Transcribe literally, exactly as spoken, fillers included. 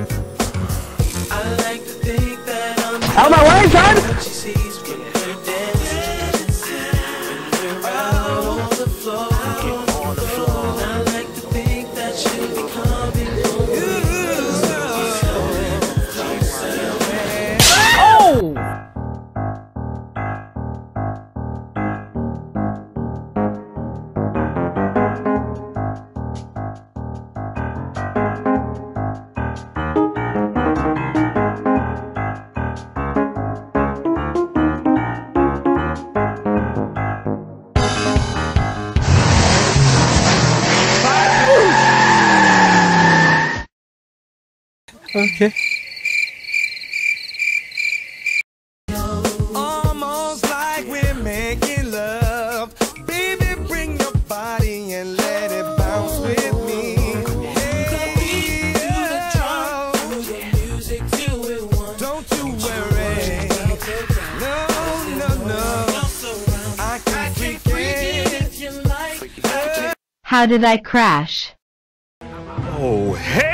Out of my way, son! Oh! Okay. Almost like we're making love. Baby, bring your body and let it bounce with me. Hey, yeah. Don't you worry. No, no, no. I can freak it if you like. How did I crash? Oh, hey.